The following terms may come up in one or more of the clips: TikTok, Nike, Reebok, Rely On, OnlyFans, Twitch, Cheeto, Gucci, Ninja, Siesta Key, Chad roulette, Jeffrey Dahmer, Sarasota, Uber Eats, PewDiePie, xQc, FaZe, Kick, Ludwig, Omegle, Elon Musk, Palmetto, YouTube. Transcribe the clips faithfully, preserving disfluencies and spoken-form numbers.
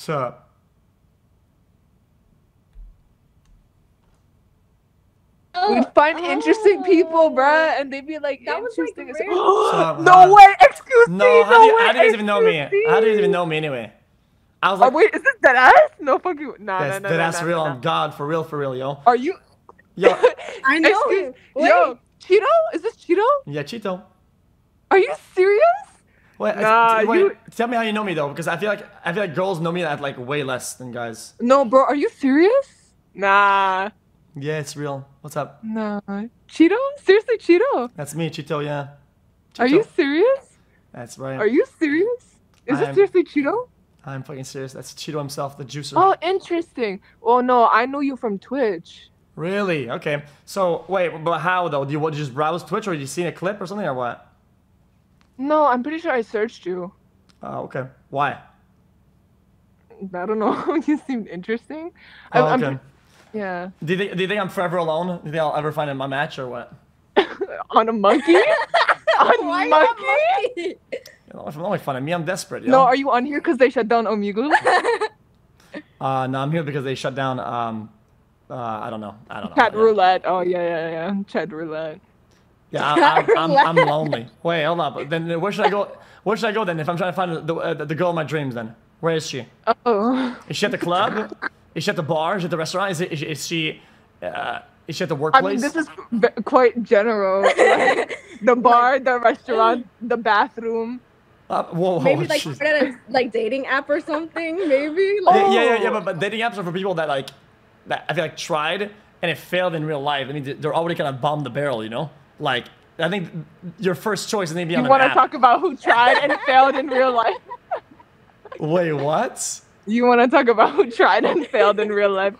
Sup? We'd find oh. interesting people, bruh, and they'd be like, that was interesting. Like, so, no way, xQc. No, how, no do you, way, how do you even know me? How do you even know me anyway? I was like, oh, wait, is this dead ass? No fucking, nah, nah, nah. Dead ass, real on God, for real, for real, yo. Are you? Yo, I know. Yo, Cheeto? Is this Cheeto? Yeah, Cheeto. Are you serious? Wait, nah, wait, you... tell me how you know me though, because I feel like I feel like girls know me at like way less than guys. No, bro, are you serious? Nah. Yeah, it's real. What's up? No. Cheeto? Seriously, Cheeto? That's me, Cheeto, yeah. Cheeto. Are you serious? That's right. Are you serious? Is I'm, this seriously Cheeto? I'm fucking serious. That's Cheeto himself, the juicer. Oh, interesting. Well, no, I know you from Twitch. Really? Okay. So, wait, but how though? Do you, what, did you just browse Twitch or did you see a clip or something or what? No, I'm pretty sure I searched you. Oh, okay. Why? I don't know. You seemed interesting. Oh, I, okay. I'm, Yeah. Do they, do you think I'm forever alone? Do they all ever find in my match or what? On a monkey? On Why monkey? Don't you know, make fun of me. I'm desperate. Yo. No, are you on here because they shut down Omegle? uh, no, I'm here because they shut down. Um, uh, I don't know. I don't know. Chad yeah. roulette. Oh yeah, yeah, yeah. Chad roulette. Yeah, I, I, I'm, I'm lonely. Wait, hold up. Then where should I go? Where should I go then? If I'm trying to find the uh, the girl of my dreams, then where is she? Oh. Is she at the club? Is she at the bar? Is she at the restaurant? Is, it, is, is she? Uh, is she at the workplace? I mean, this is quite general. Like, the bar, like, the restaurant, the bathroom. Uh, whoa, whoa, maybe like put it a, like dating app or something. Maybe. Like, yeah, oh. yeah, yeah, yeah. But, but dating apps are for people that like that I feel like tried and it failed in real life. I mean, they're already kind of bombed the barrel, you know. Like I think your first choice is maybe on an app. You want to talk about who tried and failed in real life? Wait, what? You want to talk about who tried and failed in real life?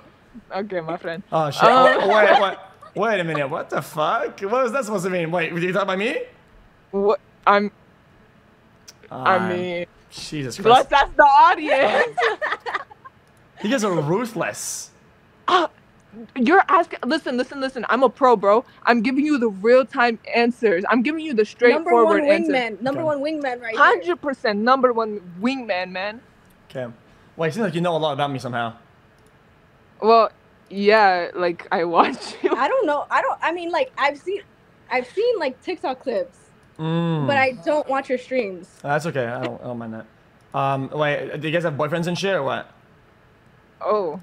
Okay, my friend. Oh, shit. Um, oh, wait, wait, wait a minute. What the fuck? What was that supposed to mean? Wait, were you talking about me? What? I'm... Uh, I mean... Jesus Christ. Plus, that's the audience. You guys are ruthless. Uh, you're asking... Listen, listen, listen. I'm a pro, bro. I'm giving you the real-time answers. I'm giving you the straightforward answers. Number one wingman. Number okay. one wingman right here. one hundred percent number one wingman, man. Okay. Well, it seems like you know a lot about me somehow. Well, yeah, like I watch you. I don't know. I don't. I mean, like I've seen, I've seen like TikTok clips, mm. but I don't watch your streams. Oh, that's okay. I don't, I don't mind that. Um, wait, do you guys have boyfriends and shit or what? Oh,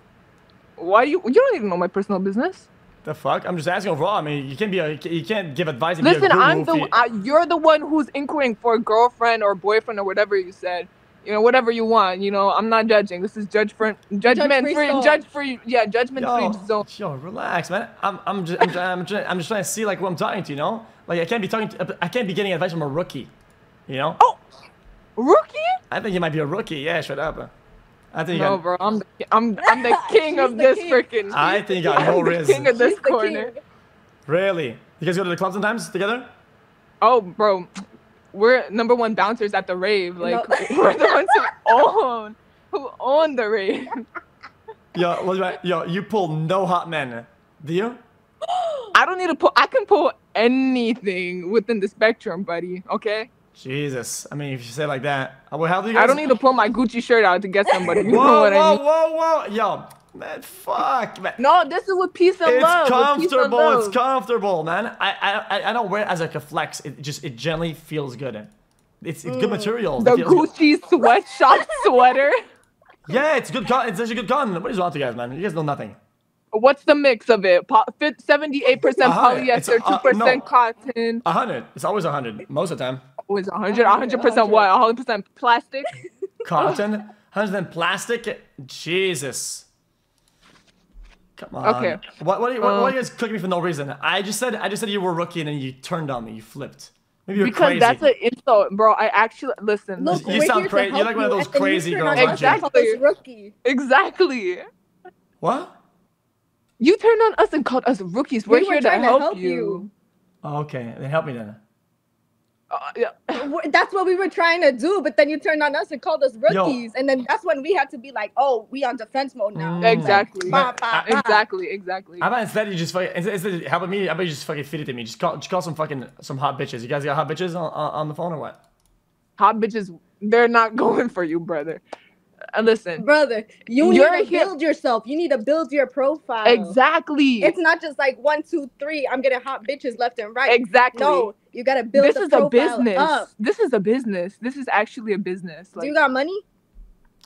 why do you? You don't even know my personal business. The fuck? I'm just asking overall. I mean, you can't be a, you can't give advice. Listen, be a I'm the. You... I, you're the one who's inquiring for a girlfriend or boyfriend or whatever you said. You know, whatever you want, you know, I'm not judging. This is judge for, judgment judge free, free judge free, yeah, judgment yo, free zone. Yo, relax, man. I'm, I'm, just, I'm, I'm, just, I'm just trying to see, like, who I'm talking to, you know? Like, I can't be talking to, I can't be getting advice from a rookie, you know? Oh, rookie? I think you might be a rookie. Yeah, shut up. I think no, you got, bro, I'm the, I'm, I'm the king of the this freaking. I think I know Riz. King of this She's corner. Really? You guys go to the club sometimes together? Oh, bro. We're number one bouncers at the rave. Like, no. We're the ones who own, who own the rave. Yo, what's right? Yo, you pull no hot men. Do you? I don't need to pull. I can pull anything within the spectrum, buddy. Okay? Jesus. I mean, if you say it like that. Well, how do you guys... I don't need to pull my Gucci shirt out to get somebody. You whoa, know what whoa, I mean? whoa, whoa. Yo, man, fuck, man. No, this is with peace and it's love. Comfortable, it's comfortable. It's comfortable, man. I, I, I don't wear it as like a flex. It just, it gently feels good. It's, it's mm. good material. The Gucci good. sweatshop sweater. Yeah, it's good. Con it's actually good cotton. What is wrong with you guys, man? You guys know nothing. What's the mix of it? seventy-eight percent polyester, uh, two percent no, cotton. one hundred. It's always one hundred. Most of the time. Always one hundred. one hundred percent what? one hundred percent plastic? Cotton? one hundred percent plastic? Jesus. Come on. Okay. What, what, are you, what, um, what are you guys clicking me for no reason? I just said I just said you were a rookie and then you turned on me. You flipped. Maybe you're because crazy. Because that's an insult, bro. I actually listen. Look, you sound crazy. You're like one of those crazy girls. Exactly. Rookie. Exactly. What? You turned on us and called us rookies. We're, we're here to help, help you. you. Oh, okay, then help me then. Uh, yeah. That's what we were trying to do, but then you turned on us and called us rookies, yo. And then that's when we had to be like, "Oh, we on defense mode now." Mm. Exactly, like, bah, bah, bah. exactly, exactly. How about instead you just fucking instead of helping me, how about you just fucking feed it to me? Just call, just call some fucking some hot bitches. You guys got hot bitches on on the phone or what? Hot bitches, they're not going for you, brother. Uh, listen, brother, you need to here. build yourself. You need to build your profile. Exactly. It's not just like one, two, three. I'm getting hot bitches left and right. Exactly. No, you gotta build. This the is profile a business. Up. This is a business. This is actually a business. Like, do you got money?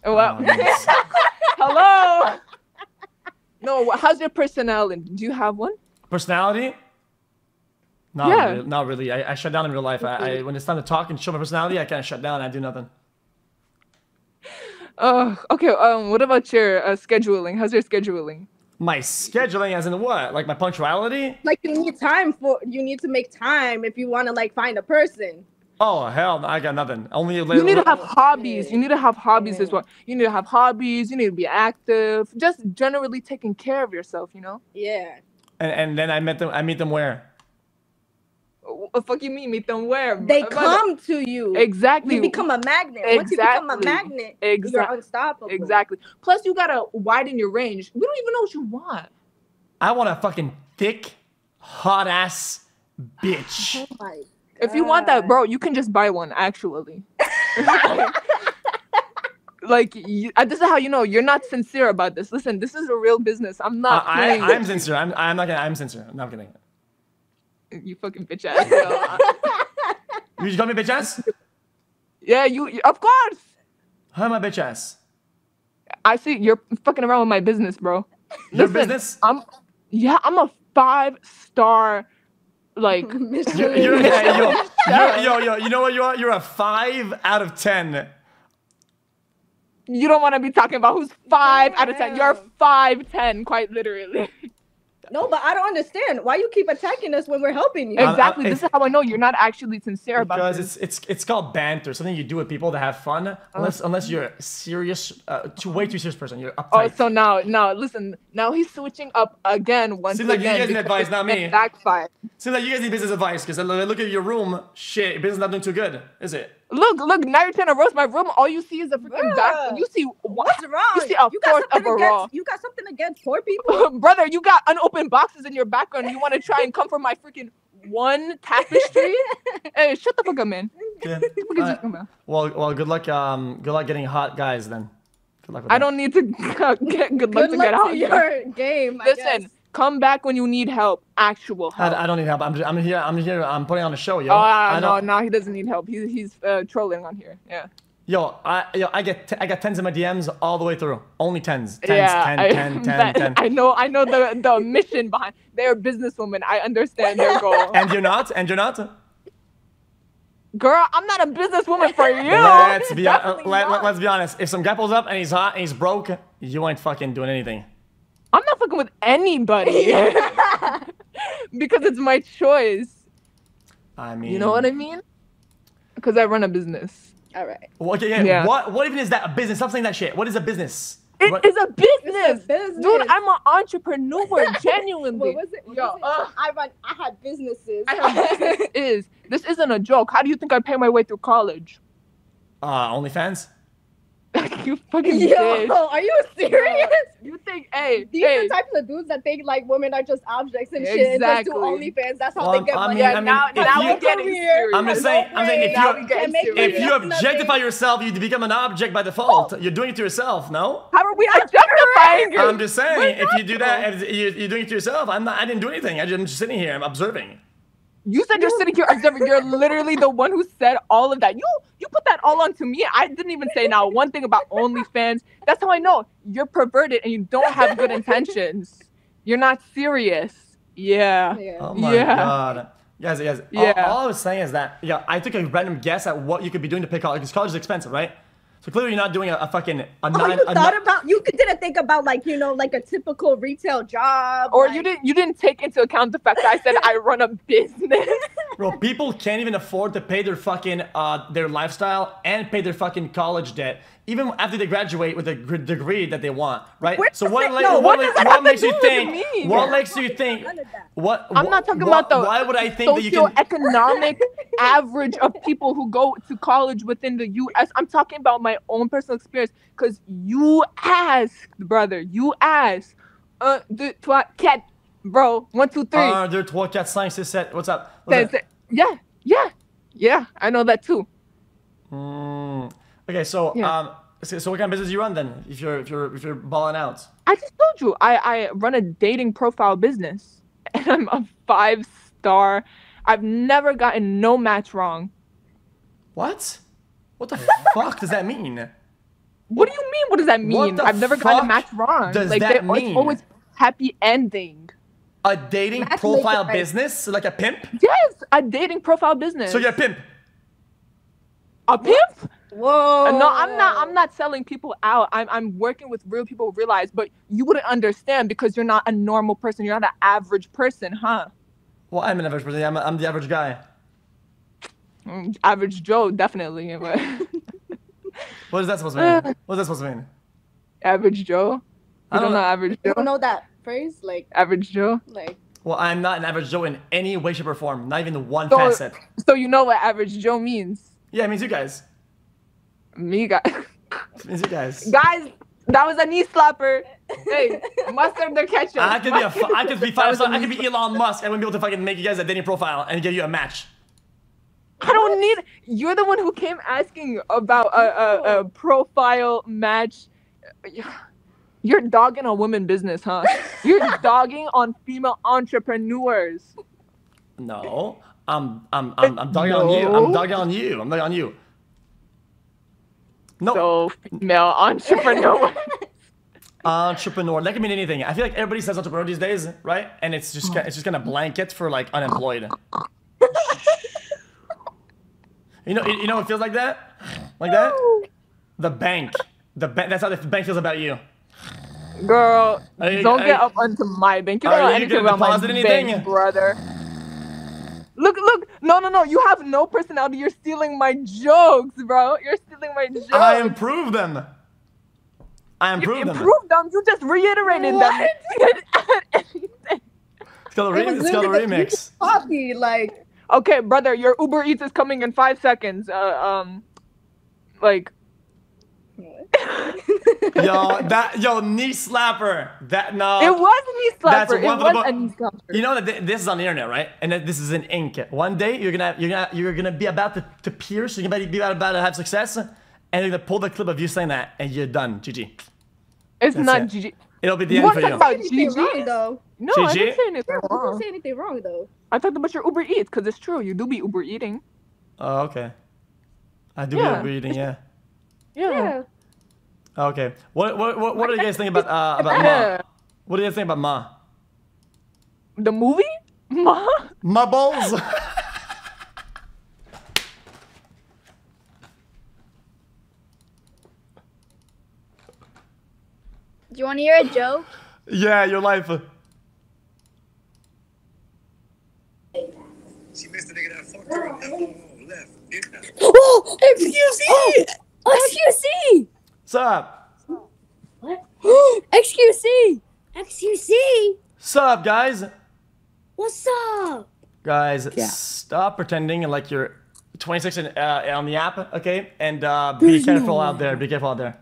Oh wow. Um, Hello. No, how's your personality? Do you have one? Personality? Not yeah. really. Not really. I, I shut down in real life. I, I when it's time to talk and show my personality, I kind of shut down. I do nothing. Oh, uh, okay. Um, what about your uh, scheduling? How's your scheduling? My scheduling, as in what? Like my punctuality? Like you need time for. You need to make time if you want to like find a person. Oh hell, no, I got nothing. Only you need to have hobbies. You need to have hobbies as well. You need to have hobbies. You need to be active. Just generally taking care of yourself, you know. Yeah. And and then I met them. I meet them where? What the fuck you mean meet them where? They brother? Come to you. Exactly. You become a magnet. Exactly. Once you become a magnet, exactly. You're unstoppable. Exactly. Plus, you gotta widen your range. We don't even know what you want. I want a fucking thick, hot ass bitch. Oh my. If you want that, bro, you can just buy one, actually. Like, you, this is how you know you're not sincere about this. Listen, this is a real business. I'm not uh, playing. I, I'm sincere. I'm, I'm not gonna, I'm sincere. I'm not kidding. You fucking bitch ass. You just call me bitch ass? Yeah, you, you of course. I'm a bitch ass. I see you're fucking around with my business, bro. Your Listen, business? I'm, yeah, I'm a five-star... Like, you're, you're, yeah, yo, you're, yo, yo, you know what you are? You're a five out of ten. You don't want to be talking about who's five Damn. out of ten. You're five ten, quite literally. No, but I don't understand why you keep attacking us when we're helping you. Exactly. I, I, this is how I know you're not actually sincere about this. Because it's it's it's called banter, something you do with people to have fun. Unless oh. unless you're a serious, uh, too way too serious person. You're uptight. Oh, so now now listen, now he's switching up again. Once Seems again, like you guys need advice, not me. Backfire. Seems like you guys need business advice because I look at your room. Shit, your business not doing too good, is it? Look, look, now you're trying to roast my room. All you see is a freaking doctor. You see what? What's wrong? You see a you fourth of a raw. You got something against poor people? Brother, you got unopened boxes in your background. You want to try and comfort my freaking one tapestry? Hey, shut the fuck up, man. Yeah. What the fuck uh, is you talking about? Well, well, good luck. Um, good luck getting hot guys then. Good luck with I that. don't need to get good luck good to luck get out. Your game. I Listen. Guess. Come back when you need help, actual help. I, I don't need help. I'm just, I'm here. I'm here. I'm putting on a show, yo. Oh, no, no, he doesn't need help. He's he's uh, trolling on here. Yeah. Yo, I yo, I get t I got tens in my D Ms all the way through. Only tens. Tens, yeah, ten, I, ten, that, ten, ten. I know, I know the the mission behind. They're businesswomen. I understand their goal. And you're not. And you're not. Girl, I'm not a businesswoman for you. Let's be uh, let, let, let's be honest. If some guy pulls up and he's hot and he's broke, you ain't fucking doing anything. I'm not fucking with anybody because it's my choice. I mean, you know what I mean? Because I run a business. All right. Well, okay, yeah. yeah. What? What even is that? A business? Stop saying that shit. What is a business? It what? is a business. a business, dude. I'm an entrepreneur, genuinely. What was it? What Yo, was it? Uh, I run. I had businesses. I have businesses. This isn't a joke. How do you think I pay my way through college? Uh, OnlyFans. You fucking Yo, bitch. Are you serious? You think, hey, These hey. are the types of dudes that think, like, women are just objects and exactly. shit. And just do OnlyFans. That's how well, they get I money. Mean, yeah, I mean, now now we're getting serious. I'm just saying, I'm saying if you, if you objectify nothing. yourself, you become an object by default. Oh. You're doing it to yourself, no? How are we objectifying you? I'm just saying, if you do that, if you, you're doing it to yourself. I'm not, I didn't do anything. I'm just sitting here. I'm observing. You said you're sitting here observing. You're literally the one who said all of that. You you put that all onto me. I didn't even say now one thing about OnlyFans. That's how I know you're perverted and you don't have good intentions. You're not serious. Yeah. yeah. Oh my yeah. god. Guys, guys. Yeah. All, all I was saying is that yeah, I took a random guess at what you could be doing to pay college because college is expensive, right? So clearly you're not doing a, a fucking. A oh, non, you thought a about you didn't think about like you know like a typical retail job, or like... you didn't you didn't take into account the fact that I said I run a business. Bro, people can't even afford to pay their fucking uh their lifestyle and pay their fucking college debt even after they graduate with a degree that they want, right? Where so what, like, no, what, what, like, what makes you think? What makes you think? What? I'm not talking what, about the. Why would I think that you can? Socioeconomic average of people who go to college within the U S I'm talking about my. My own personal experience, because you asked, brother, you asked, uh, deux, trois, quatre, bro, one, two, three. Uh, deux, trois, quatre, cinq, six, seven. What's up? What's yeah, yeah, yeah, I know that too. Mm, okay, so yeah. um, So, so what kind of business do you run then? If you're if you're if you're balling out. I just told you I I run a dating profile business, and I'm a five star. I've never gotten no match wrong. What? What the fuck does that mean? What do you mean? What does that mean? I've never gotten a match wrong. Does like, that mean? It's always happy ending. A dating match profile business, like a pimp? Yes, a dating profile business. So you're a pimp. A pimp? Whoa. No, I'm not. I'm not selling people out. I'm I'm working with real people. Realize, but you wouldn't understand because you're not a normal person. You're not an average person, huh? Well, I'm an average person. I'm a, I'm the average guy. Mm, average Joe, definitely. But what is that supposed to mean? What is that supposed to mean? Average Joe. You I don't, don't know average Joe. I don't know that phrase, like average Joe, like. Well, I'm not an average Joe in any way, shape, or form. Not even one so, facet. So you know what average Joe means? Yeah, it means you guys. Me guys. It means you guys. Guys, that was a knee slapper. Hey, mustard or ketchup. I could be a, I could be five star. I could be Elon Musk and we'll be able to fucking make you guys a dating profile and give you a match. I don't need. You're the one who came asking about a, a, a profile match. You're dogging on women business, huh? You're dogging on female entrepreneurs. No, I'm, I'm, I'm, I'm dogging no. on you. I'm dogging on you. I'm dogging on you. No. So female entrepreneur. Entrepreneur. That can mean anything. I feel like everybody says entrepreneur these days, right? And it's just, it's just kind of blanket for like unemployed. You know, you know, it feels like that, like that. The bank, the bank. That's how the bank feels about you. Girl, you, don't get you, up onto my bank. You don't know anything about my anything? bank, brother. Look, look. No, no, no. You have no personality. You're stealing my jokes, bro. You're stealing my jokes. I improved them. I improved you them. You improved them. You just reiterated what? them. It's called a, re it's called a remix. Copy, like. Okay, brother. Your Uber Eats is coming in five seconds. Uh, um, like. Yo, that yo knee slapper. That no. It was a knee slapper. That's one it was a knee slapper. You know that th this is on the internet, right? And that this is in ink. One day you're gonna you're gonna you're gonna be about to, to pierce. You're gonna be about, about to have success, and you're gonna pull the clip of you saying that, and you're done. G G. It's That's not it. G G. It'll be the you end for you. About G G? Wrong, though. No, G G? I didn't say anything wrong. I didn't say anything wrong though. I talked about your Uber Eats because it's true. You do be Uber eating. Oh, okay. I do yeah. be Uber eating. Yeah. Yeah. yeah. Okay. What what what what do you guys think about uh about Ma? What do you guys think about Ma? The movie? Ma? Ma balls. Do you want to hear a joke? Yeah, your life. She missed the nigga that fucked her up. Left. Oh, xQc! xQc! What's up? What? xQc! xQc! Sup, guys? What's up? Guys, yeah. stop pretending like you're twenty-six and, uh, on the app, okay? And uh, be There's careful no out there. Be careful out there.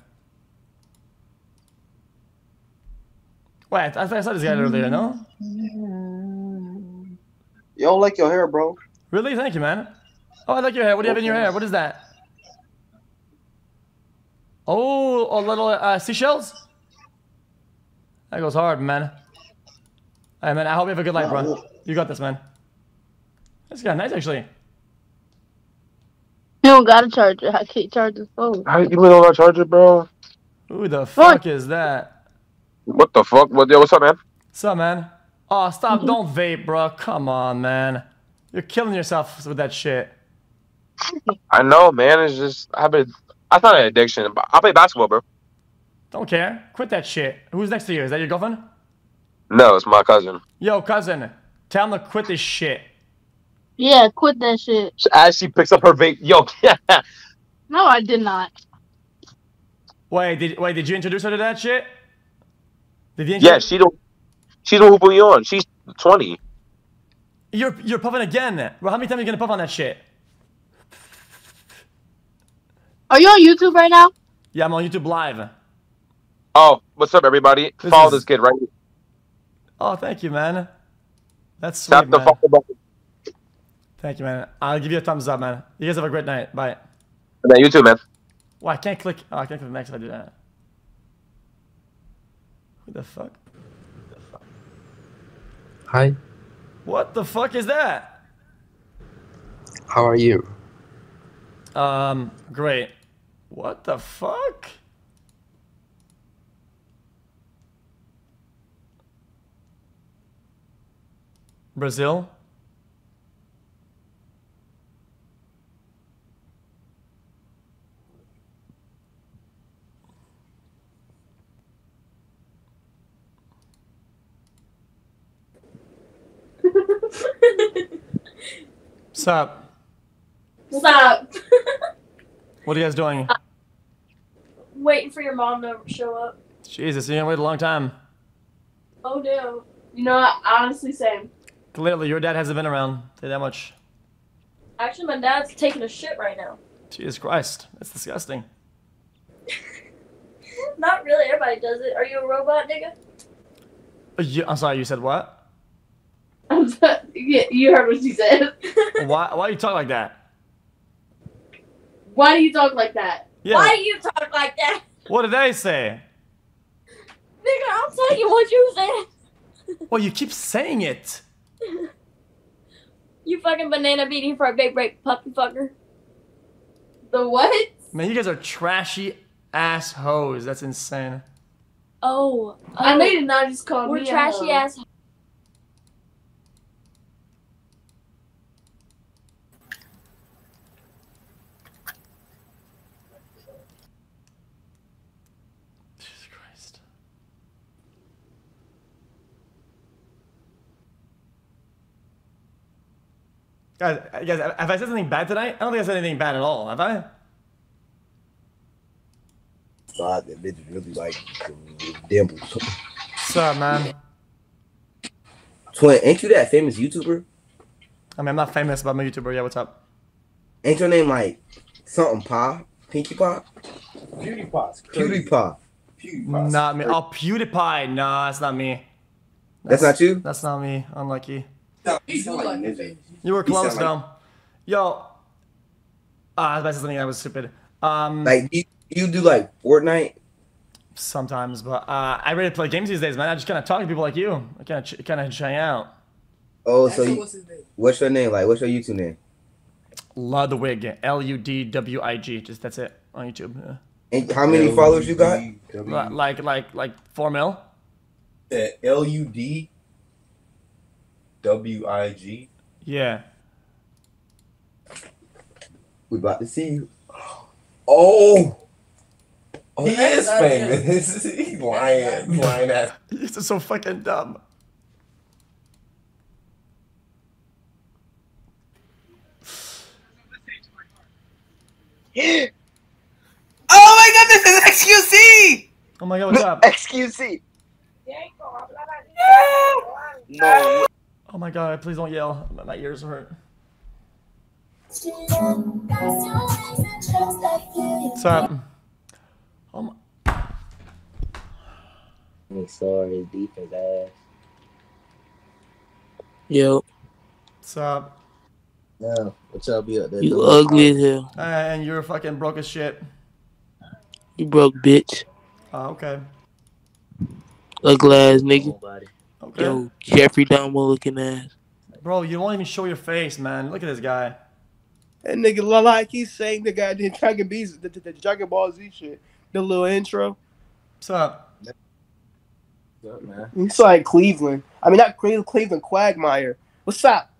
Wait, I, I saw this guy earlier, no? You don't like your hair, bro. Really? Thank you, man. Oh, I like your hair. What do you have in your hair? What is that? Oh, a little uh, seashells? That goes hard, man. Hey, man, I hope you have a good life, bro. You got this, man. This guy nice, actually. You don't got a charger. I can't charge this phone. How you don't got a charger, bro? Who the fuck is that? What the fuck? What, yo, what's up, man? What's up, man? Oh, stop. Don't vape, bro. Come on, man. You're killing yourself with that shit. I know, man. It's just... I've been... I thought an addiction. I play basketball, bro. Don't care. Quit that shit. Who's next to you? Is that your girlfriend? No, it's my cousin. Yo, cousin. Tell him to quit this shit. Yeah, quit that shit. As she picks up her vape. Yo. No, I did not. Wait, did wait? Did you introduce her to that shit? Did you yeah, she don't. She's the one who put me on. She's twenty. You're you're puffing again. Well, how many times are you gonna puff on that shit? Are you on YouTube right now? Yeah, I'm on YouTube Live. Oh, what's up, everybody? This follow is... this kid right here. Oh, thank you, man. That's sweet, Tap the man. Follow button. Thank you, man. I'll give you a thumbs up, man. You guys have a great night. Bye. And then you too, man. Well, I can't click. Oh, I can't click the next. I do that. Who the fuck? Who the fuck? Hi. What the fuck is that? How are you? Um, great. What the fuck? Brazil? What's up? What's up? What are you guys doing? Uh, waiting for your mom to show up. Jesus, you're gonna wait a long time. Oh no. You know what? Honestly, same. Clearly, your dad hasn't been around. Say that much. Actually, my dad's taking a shit right now. Jesus Christ. That's disgusting. Not really. Everybody does it. Are you a robot, nigga? You, I'm sorry, you said what? I'm sorry, you heard what she said. Why? Why do you talk like that? Why do you talk like that? Yeah. Why do you talk like that? What did they say? Nigga, I'm telling you what you said. Well, you keep saying it. You fucking banana beating for a big break, puppy fucker. The what? Man, you guys are trashy ass hoes. That's insane. Oh, oh I know you did not just call me. We're trashy ass hoes. Guys, guys, have I said something bad tonight? I don't think I said anything bad at all, have I? God, that bitch really like dimples. What's up, man? Twin, ain't you that famous YouTuber? I mean, I'm not famous, but I'm a YouTuber. Yeah, what's up? Ain't your name like something Pie? Pinkie Pie? PewDiePie's crazy. PewDiePie. PewDiePie's not me. Oh, PewDiePie. Nah, that's not me. That's, that's not you? That's not me. Unlucky. No, he's like Ninja. You were close though. Like, yo, ah, uh, that's something that was stupid. Um, like you, you do like Fortnite sometimes, but uh, I really play games these days, man. I just kind of talk to people like you. I kind of kind of hang out. Oh, so you, what's, what's your name? Like, what's your YouTube name? Ludwig, L U D W I G. Just that's it on YouTube. Yeah. And how many followers you got? Like like like four mil. L U D W I G. Yeah. We about to see you. Oh, oh he is famous. He's lying, lying ass. This is so fucking dumb. Oh my God, this is xQc. Oh my God, what's up? xQc. No. Oh my God, please don't yell. My ears hurt. What's up? Oh my. I'm sorry, deep as ass. Yo. What's up? No, what's up? You up there? You ugly as hell. And you're fucking broke as shit. You broke, bitch. Oh, okay. Ugly ass nigga. Oh, okay. Yo, Jeffrey Dahmer looking ass. Bro, you won't even show your face, man. Look at this guy. That nigga like he's saying the guy did Dragon B, the, the, the Dragon Ball Z shit. The little intro. What's up? What's up, man? It's like Cleveland. I mean, not Cleveland, Cleveland Quagmire. What's up?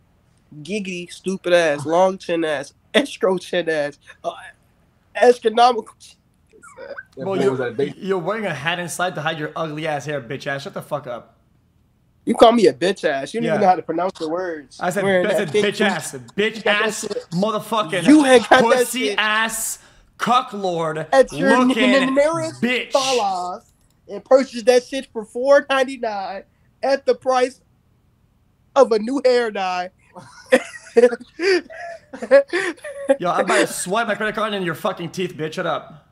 Giggity, stupid ass, long chin ass, estro chin ass, uh, astronomical chin. Bro, you're, you're wearing a hat inside to hide your ugly ass hair, bitch ass. Shut the fuck up. You call me a bitch ass. You don't yeah. even know how to pronounce the words. I said, I said bitch, bitch ass. Bitch ass motherfucking you had got pussy ass cuck lord at your looking bitch. Dollars and purchased that shit for four ninety-nine at the price of a new hair dye. Yo, I'm about to swipe my credit card in your fucking teeth, bitch. Shut up.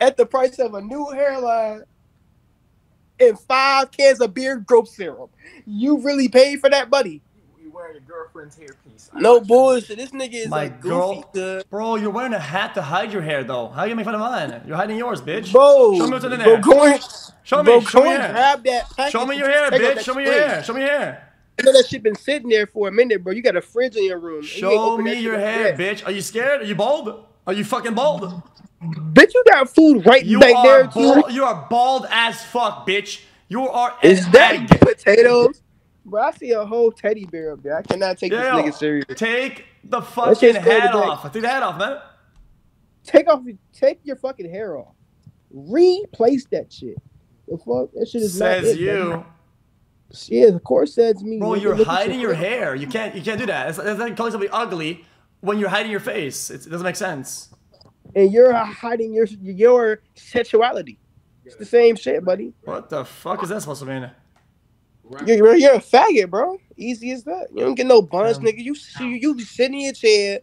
At the price of a new hairline. And five cans of beer growth serum. You really paid for that, buddy. wearing your girlfriend's hairpiece. No bullshit. This nigga is like goofy. Bro, you're wearing a hat to hide your hair, though. How you gonna make fun of mine? You're hiding yours, bitch. Bro, show me what's in there. Go show me. Show me your hair. Show me your hair, bitch. Show me your hair. Show me your hair. I know that shit been sitting there for a minute, bro. You got a fridge in your room. Show me your hair, bitch. Are you scared? Are you bald? Are you fucking bald? Bitch, you got food right back there, too. You are bald as fuck, bitch. You are. Is that potatoes? Bro, I see a whole teddy bear up there. I cannot take yeah, this nigga serious. Take the fucking hat off. Take the hat off, man. Take off. Take your fucking hair off. Replace that shit. The fuck? That shit is says not it, you. Man. Yeah, of course that's me. Bro, you're hiding your hair. You can't. You can't do that. It's, it's like calling somebody ugly when you're hiding your face. It, it doesn't make sense. And you're hiding your your sexuality. It's the same shit, buddy. What the fuck is that supposed to mean? Right. You're, you're a faggot, bro. Easy as that. You don't get no buns, um, nigga. You you be sitting in your chair,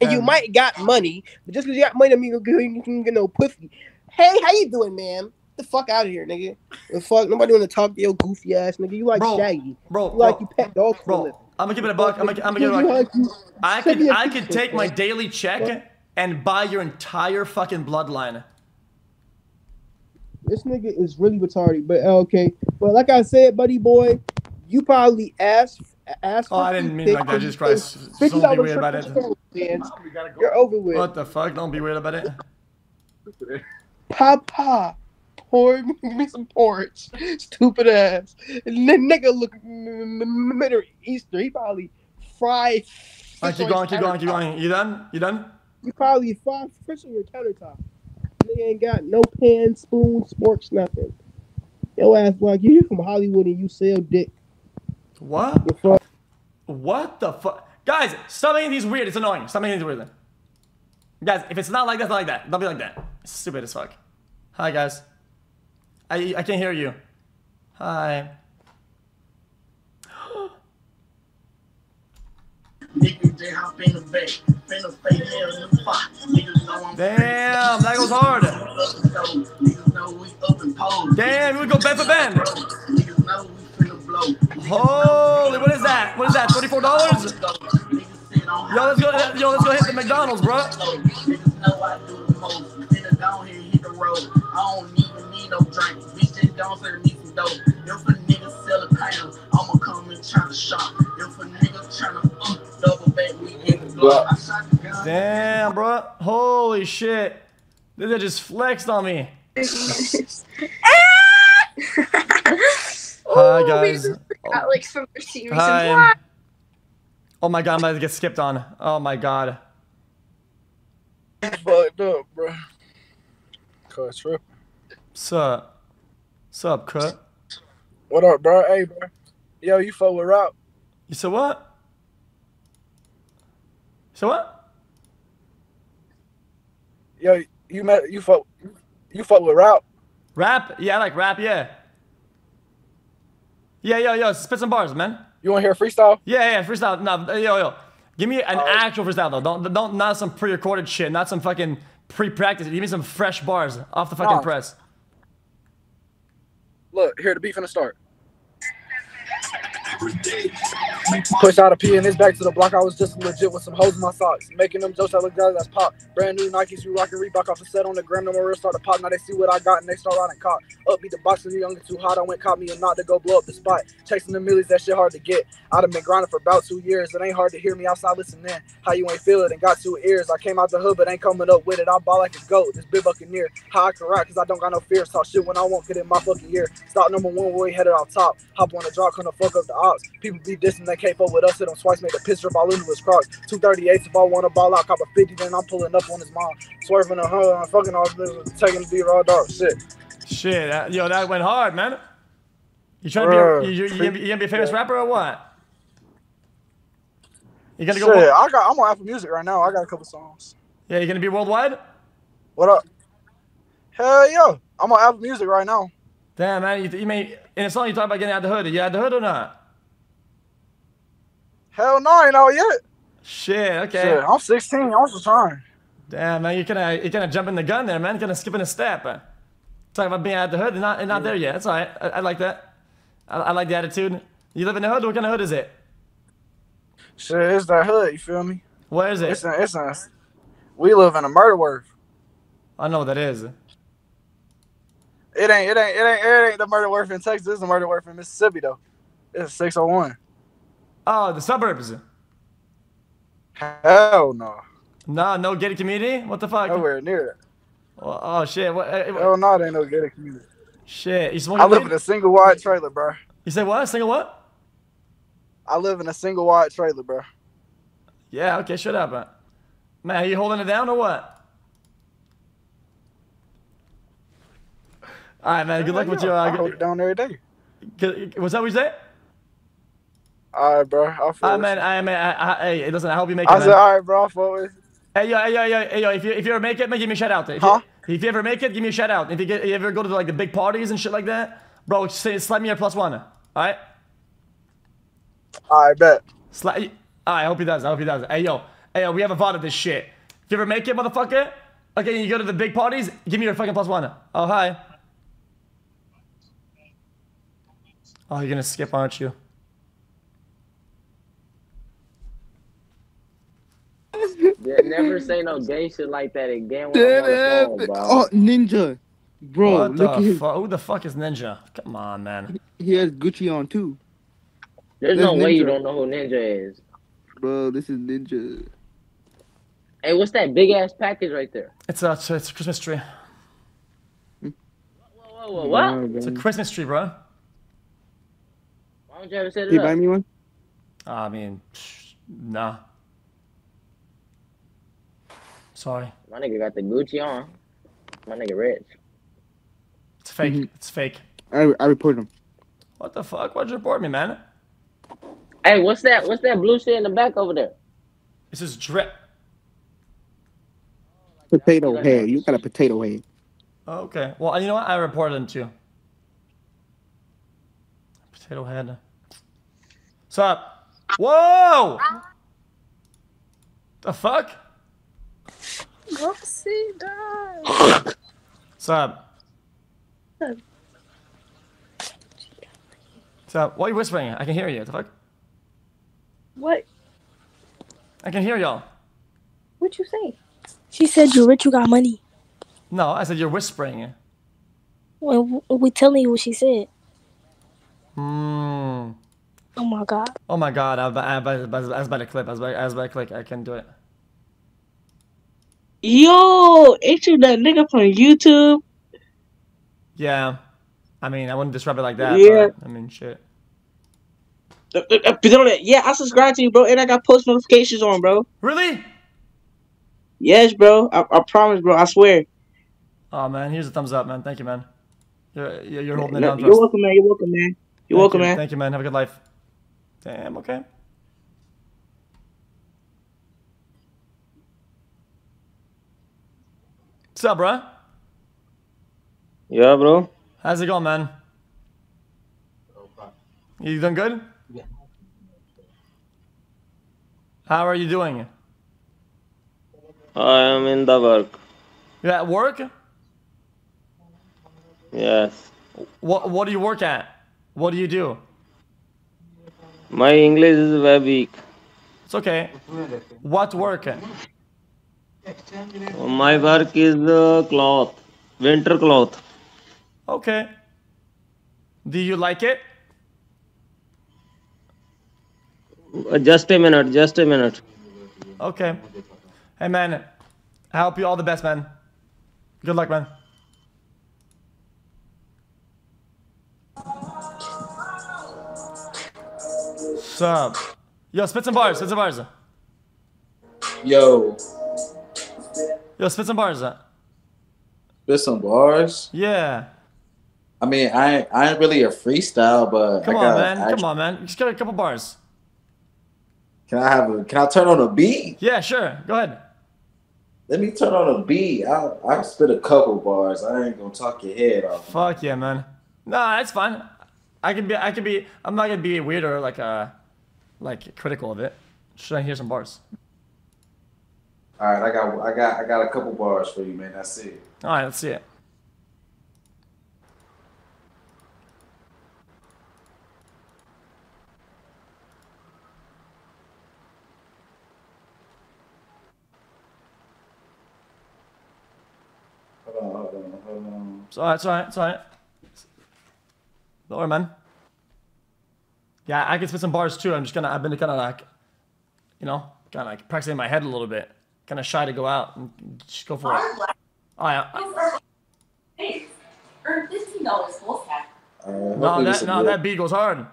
and um, you might got money, but just because you got money, I mean, you can get no pussy. Hey, how you doing, man? The fuck out of here, nigga. The fuck, nobody want to talk to your goofy ass, nigga. You like bro, Shaggy, bro? You like bro, you pet dog bro. I'm gonna give it a buck. I'm gonna, I'm gonna give it a buck. I could I could take my daily check and buy your entire fucking bloodline. This nigga is really retarded, but okay. But like I said, buddy boy, you probably asked asked. Oh, I didn't mean like that. Jesus Christ! Don't be weird about it. You're over with. What the fuck? Don't be weird about it. Papa, pour me some porridge. Stupid ass. And then nigga look Middle Eastern. He probably fried. All right, keep going, keep going, keep going. You done? You done? You probably fried fish on your countertop. They ain't got no pan, spoon, sports, nothing. Yo ass like you from Hollywood and you sell dick. What? The what the fuck? Guys, stop making these weird. It's annoying. Stop making these weird. Then. Guys, if it's not like that, it's not like that. Don't be like that. It's stupid as fuck. Hi, guys. I I can't hear you. Hi. Damn, that goes hard. Damn, we go Ben for Ben. Holy, what is that? What is that? thirty-four dollars? Yo, let's go. Yo, let's go hit the McDonald's, bro. I don't even need no drink. Bitch, they don't sell me some dope. If a nigga sell a pound, I'ma come and try to shop. If a nigga trying to um, double back, we hit the block. I shot the gun. Damn, bro. Holy shit. This nigga just flexed on me. Hi, guys. Got, like, some Hi. Oh, my God. I'm about to get skipped on. Oh, my God. Fucked up, bro. Cut, sup, sup, Cut. What up, bro? Hey, bro. Yo, you fuck with Rob. You said what? You said what? Yo, you met you fuck you fuck with Rob. Rap? Yeah, I like rap. Yeah. Yeah, yo, yo, spit some bars, man. You want to hear freestyle? Yeah, yeah, freestyle. No, yo, yo, give me an uh, actual freestyle though. Don't, don't, not some pre-recorded shit. Not some fucking. Pre-practice. Give me some fresh bars off the fucking nah. press. Look, here the beat finna start. Push out a P and it's back to the block. I was just legit with some hoes in my socks. Making them jokes that look guys that's pop. Brand new Nikes, you rockin' Reebok off the set on the gram. No more real start to pop. Now they see what I got and they start riding cop. Upbeat the boxes, you don't get too hot. I went caught me a knot to go blow up the spot. Chasing the millies, that shit hard to get. I done been grinding for about two years. It ain't hard to hear me outside listening. How you ain't feel it and got two ears. I came out the hood but ain't coming up with it. I ball like a goat. This big buccaneer. How I can rock cause I don't got no fears. Talk shit when I won't get in my fucking ear. Stop number one where we headed off top. Hop on the drop, come to fuck up the ops. People be dissing, they can't fuck with us. Hit them twice, make a pitch drop all into his cross. two thirty-eights if I want to ball out, cop a fifty, then I'm pulling up on his mom. Swerving a hundred, I'm fucking all niggas, taking the beat all dark. Shit. Shit, that, yo, that went hard, man. You trying Bruh, to be, a, you, you, you, gonna be, you gonna be a famous yeah. rapper or what? You gotta go. Shit, I got, I'm on Apple Music right now. I got a couple songs. Yeah, you gonna be worldwide? What up? Hell yeah, I'm on Apple Music right now. Damn, man, you, you made, in a song you talk about getting out the hood. Are you out the hood or not? Hell no, I ain't out yet. Shit, okay. Shit, I'm sixteen, I'm just trying. Damn, man, you're kinda, you're kinda jumping the gun there, man. You're kinda skipping a step. Man. Talking about being out the hood, and not, and not yeah. there yet. That's all right. I, I like that. I, I like the attitude. You live in the hood? What kind of hood is it? Shit, it's the hood, you feel me? What is it? It's a, it's a, we live in a murder worth. I know what that is. It ain't, it ain't, it ain't, it ain't the murder worth in Texas. It's the murder worth in Mississippi, though. It's six oh one. Oh, the suburbs. Hell no. Nah, no gated community? What the fuck? Nowhere near that. Oh, oh shit. What, it, Hell no, there ain't no gated community. Shit. You I live in a single wide trailer, bro. You say what? Single what? I live in a single wide trailer, bro. Yeah, okay, shut up, man. Man, are you holding it down or what? All right, man, good luck yeah, with your... Uh, I hold it down every day. Good, what's that we say? All right, bro. I'll focus. All right, man, I, man I, I, hey, listen, I hope you make it, I man. said, all right, bro, I'll focus. Hey, yo, hey, yo, yo, hey, yo, if you, if you ever make it, man, give me a shout-out. Huh? You, if you ever make it, give me a shout-out. If you, get, you ever go to, like, the big parties and shit like that, bro, say, slap me a plus one, all right? All right, bet. Slap you. I hope he does. I hope he does. Hey, yo. Hey, yo. We have a VOD of this shit. If you ever make it, motherfucker, okay, you go to the big parties, give me your fucking plus one. Oh, hi. Oh, you're gonna skip, aren't you? Yeah, never say no gay shit like that again. Phone, bro. Oh, Ninja. Bro, what look the fuck? Who the fuck is Ninja? Come on, man. He has Gucci on, too. There's, There's no Ninja. way you don't know who Ninja is. Bro, this is Ninja. Hey, what's that big ass package right there? It's a, it's a Christmas tree. Whoa, whoa, whoa, whoa, what? It's a Christmas tree, bro. Why don't you ever set it up? Can you buy me one? I mean, nah. Sorry. My nigga got the Gucci on. My nigga rich. It's fake. Mm-hmm. It's fake. I, I report him. What the fuck? Why'd you report me, man? Hey, what's that? What's that blue shit in the back over there? This is drip. Potato head. You got a potato head. Okay. Well, you know what? I reported him too. Potato head. What's up? Whoa! The fuck? Whoopsie dog. What's up? What's up? Why are you whispering? I can hear you. What the fuck? What? I can hear y'all. What'd you say? She said you're rich, you got money. No, I said you're whispering. Well, we telling you what she said. Hmm. Oh my god. Oh my god, I, I, I, I, I was about to clip. I was about, I was about to click. I can't do it. Yo, ain't you that nigga from YouTube? Yeah. I mean, I wouldn't disrupt it like that. Yeah. But, I mean, shit. Yeah, I subscribed to you, bro, and I got post notifications on, bro. Really? Yes, bro. I, I promise, bro. I swear. Oh man, here's a thumbs up, man. Thank you, man. You're you're holding no, it down. You're welcome, man. You're welcome, man. You're Thank welcome, you. man. Thank you, man. Have a good life. Damn. Okay. What's up, bro? Yeah, bro. How's it going, man? You doing good? How are you doing? I am in the work. You're at work? Yes. What What do you work at? What do you do? My English is very weak. It's okay. What work? My work is the cloth, winter cloth. Okay. Do you like it? Just a minute, just a minute. Okay. Hey, man. I hope you all the best, man. Good luck, man. Sup? Yo, spit some bars, spit some bars. Yo. Yo, spit some bars. Spit some bars? Yeah. I mean, I, I ain't really a freestyle, but... Come I on, man. Action. Come on, man. Just get a couple bars. Can I have a? Can I turn on a beat? Yeah, sure. Go ahead. Let me turn on a beat. I I spit a couple bars. I ain't gonna talk your head off. Fuck yeah, man. Nah, that's fine. I can be. I can be. I'm not gonna be weird or like uh, like critical of it. Should I hear some bars? All right, I got. I got. I got a couple bars for you, man. That's it. All right, let's see it. It's alright, it's alright, it's alright. Don't worry, man. Yeah, I can spit some bars too. I'm just gonna, I've been kind of like, you know, kind of like practicing my head a little bit. Kind of shy to go out and just go for it. Oh, yeah. I, hey, earn fifteen dollars full stack. Uh, no, that, no that beat goes hard.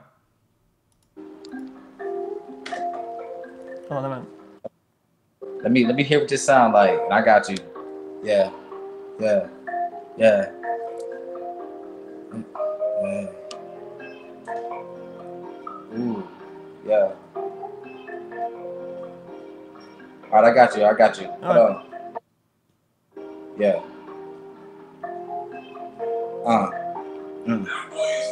Come on, man. Let me let me hear what this sound like, and I got you. Yeah, yeah, yeah. yeah. Ooh, yeah. All right, I got you. I got you. Hold on. Yeah. Uh. Mm.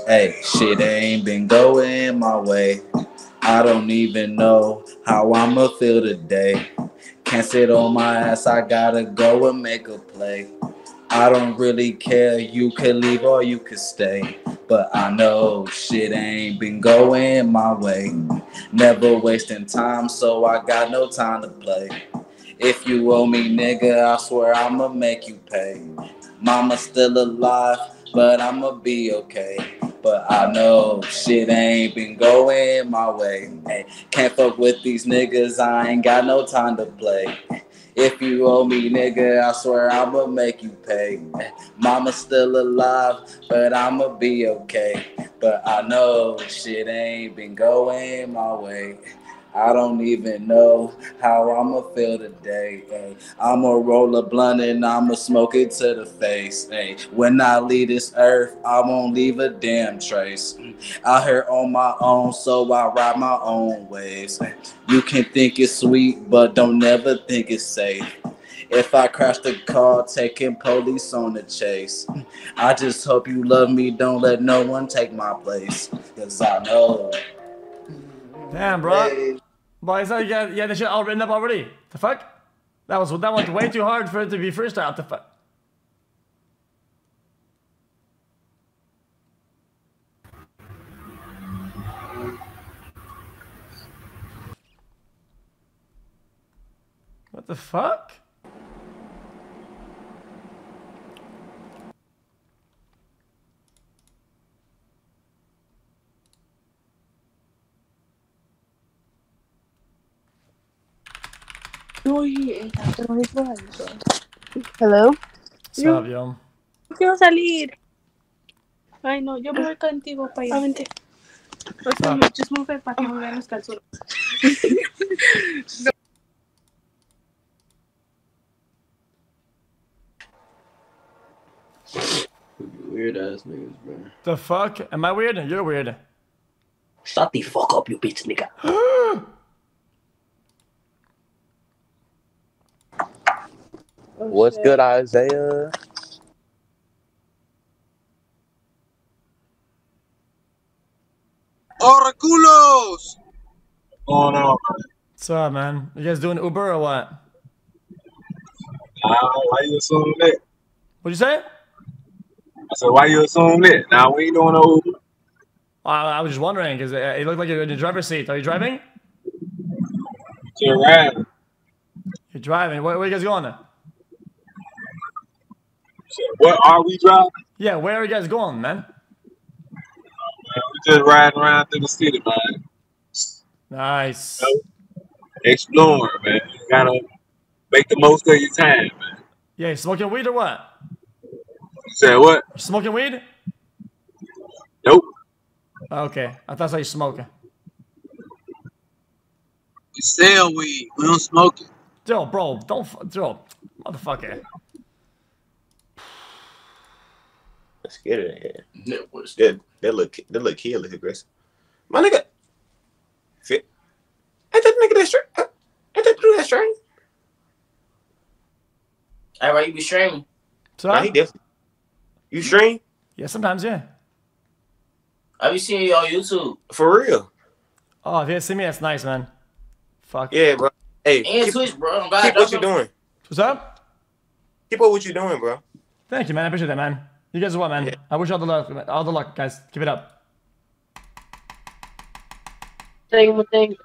Hey, shit ain't been going my way. I don't even know how I'ma feel today. Can't sit on my ass, I gotta go and make a play. I don't really care, you could leave or you could stay. But I know shit ain't been going my way. Never wasting time, so I got no time to play. If you owe me, nigga, I swear I'ma make you pay. Mama's still alive, but I'ma be okay. But I know shit ain't been going my way. Ay, can't fuck with these niggas, I ain't got no time to play. If you owe me, nigga, I swear I'ma make you pay. Mama's still alive, but I'ma be okay. But I know shit ain't been going my way. I don't even know how I'ma feel today. Ay. I'ma roll a blunt and I'ma smoke it to the face. Ay. When I leave this earth, I won't leave a damn trace. Out here on my own, so I ride my own waves. Ay. You can think it's sweet, but don't ever think it's safe. If I crash the car, taking police on the chase. I just hope you love me, don't let no one take my place. Cause I know. Damn, bro. Hey. Boy, so you got, yeah, this shit all written up already. The fuck? That was that went way too hard for it to be freestyle. The fuck? What the fuck? Hello. Sabio. Quiero salir. Ay no, yo me voy contigo para allá. Vente. O sea, me just move para que me vean los calzones. No. Weird ass niggas, bro. The fuck? Am I weird? You're weird. Shut the fuck up, you bitch, nigga. Oh, what's shit. Good, Isaiah? Oraculos! Oh no. What's up, man? You guys doing Uber or what? Uh, why you assume that? What'd you say? I said, why you assume that? Nah, we ain't doing no Uber. Uh, I was just wondering, because it, it looked like you're in the driver's seat. Are you driving? You're driving. You're driving. Where, where you guys going now? What are we driving? Yeah, where are you guys going, man? Uh, man, we just riding around through the city, man. Nice. You know, exploring, man. You gotta make the most of your time, man. Yeah, you smoking weed or what? You said what? You're smoking weed? Nope. Okay, I thought I saw you smoking. You sell weed. We don't smoke it. Yo, bro, don't, yo, motherfucker. Let's get it in here. What's good? That look, that look here look aggressive. My nigga, fit. I that nigga that straight. I that through that string. All right, you be streaming. So nah, he definitely. You stream? Yeah, sometimes, yeah. I be seeing you on YouTube. For real? Oh, if you see me, that's nice, man. Fuck. Yeah, bro. Hey. And keep, Twitch, bro. Keep what don't you know. Doing. What's up? Keep up what you doing, bro. Thank you, man. I appreciate that, man. You guys are what, man? Yeah. I wish all the luck, all the luck, guys. Keep it up. Thank you, thank you.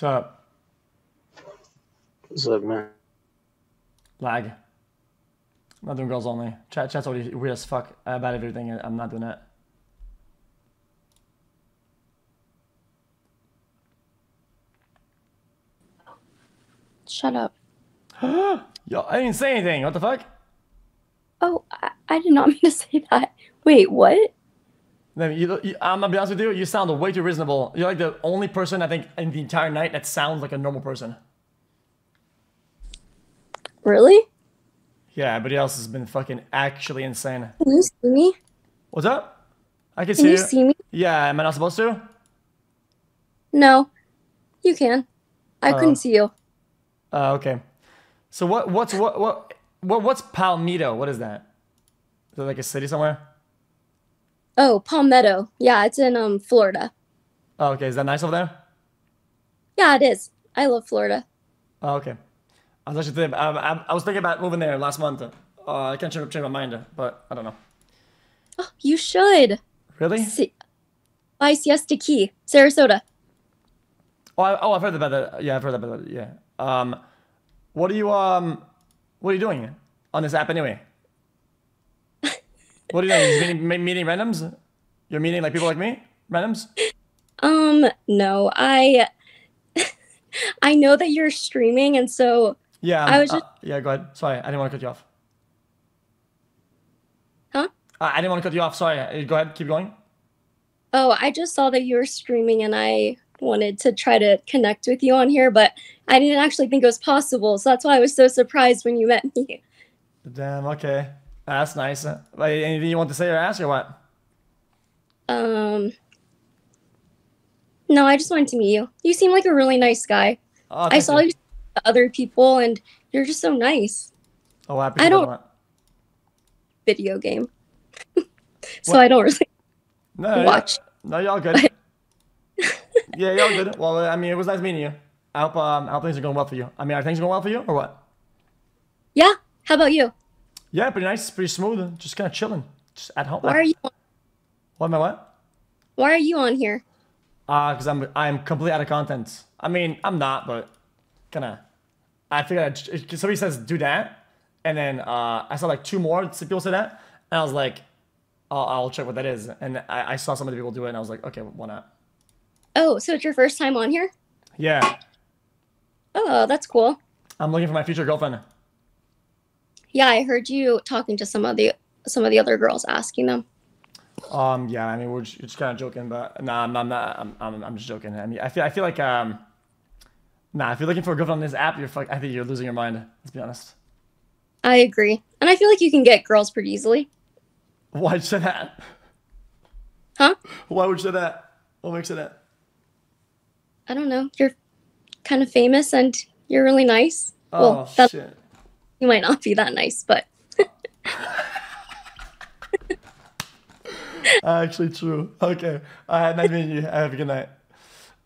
What's up? What's up, man? Lag. I'm not doing girls only. Chat, chat's already weird as fuck about everything. I'm not doing it. Shut up. Yo, I didn't say anything. What the fuck? Oh, I, I did not mean to say that. Wait, what? No, you, you, I'm gonna be honest with you. You sound way too reasonable. You're like the only person I think in the entire night that sounds like a normal person. Really? Yeah, everybody else has been fucking actually insane. Can you see me? What's up? I can, can see you. Can you see me? Yeah, am I not supposed to? No, you can. I uh, couldn't see you. Uh, okay. So what? What's what? What? What? What's Palmetto? What is that? Is that like a city somewhere? Oh, Palmetto. Yeah, it's in um Florida. Oh, okay. Is that nice over there? Yeah, it is. I love Florida. Oh, okay. I was actually thinking, I, I, I was thinking about moving there last month. Uh, I can't change my mind, but I don't know. Oh, you should. Really? Si By Siesta Key, Sarasota. Oh, I, oh, I've heard about that. Yeah, I've heard about that. Yeah. Um, what are you um, what are you doing on this app anyway? What are you doing? You're meeting, meeting randoms? You're meeting like people like me, randoms? Um, no, I, I know that you're streaming, and so yeah, um, I was just uh, yeah. Go ahead. Sorry, I didn't want to cut you off. Huh? Uh, I didn't want to cut you off. Sorry. Go ahead. Keep going. Oh, I just saw that you were streaming, and I wanted to try to connect with you on here, but I didn't actually think it was possible, so that's why I was so surprised when you met me. Damn, okay. That's nice. Like, anything you want to say or ask or what? Um, no, I just wanted to meet you. You seem like a really nice guy. Oh, I saw you to other people, and you're just so nice. Oh, happy I don't video game. So what? I don't really no, watch. No, y'all good. Yeah, y'all good. Well, I mean, it was nice meeting you. I hope, um, I hope things are going well for you. I mean, are things going well for you or what? Yeah. How about you? Yeah, pretty nice. Pretty smooth. Just kind of chilling. Just at home. Why are you on? What am I what? Why are you on here? Uh, because I'm I'm completely out of content. I mean, I'm not, but kind of. I figured I'd, somebody says do that, and then uh, I saw like two more people say that, and I was like, I'll, I'll check what that is. And I, I saw some of the people do it, and I was like, okay, why not? Oh, so it's your first time on here? Yeah. Oh, that's cool. I'm looking for my future girlfriend. Yeah, I heard you talking to some of the some of the other girls, asking them. Um, yeah, I mean, we're just, just kind of joking, but no, nah, I'm, I'm not. I'm, I'm, I'm just joking. I mean, I feel, I feel like, um, nah, if you're looking for a girlfriend on this app, you're, fuck, I think you're losing your mind. Let's be honest. I agree, and I feel like you can get girls pretty easily. Why'd you say that? Huh? Why would you say that? What makes it that? I don't know. You're kind of famous, and you're really nice. Oh, well, that's, shit. You might not be that nice, but. Actually, true. Okay. All right, nice meeting you. Have a good night.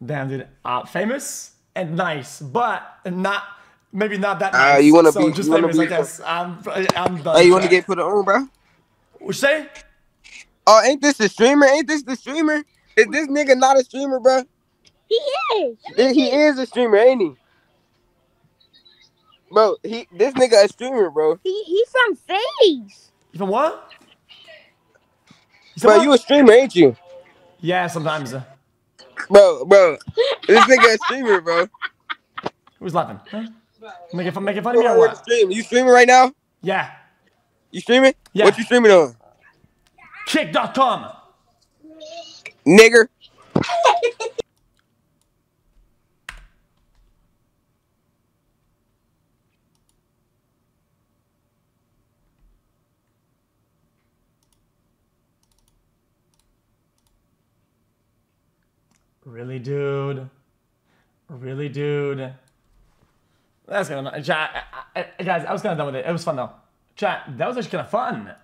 Damn, dude. Uh, famous and nice, but not maybe not that nice. Uh, you wanna so be, just you famous, wanna be, I guess. I'm, I'm done. Hey, you want to get put on, bro? What you say? Oh, ain't this the streamer? Ain't this the streamer? Is this nigga not a streamer, bro? He is. He is a streamer, ain't he? Bro, he this nigga a streamer, bro. He he from FaZe. You from what? Bro, you a streamer, ain't you? Yeah, sometimes. Uh. Bro, bro, this nigga a streamer, bro. Who's laughing? Huh? Making fun, making fun of me or what? Stream. You streaming right now? Yeah. You streaming? Yeah. What you streaming on? kick dot com. Nigger. Really, dude. Really, dude. That's gonna chat. I, I, guys, I was kind of done with it. It was fun though. Chat. That was actually kind of fun.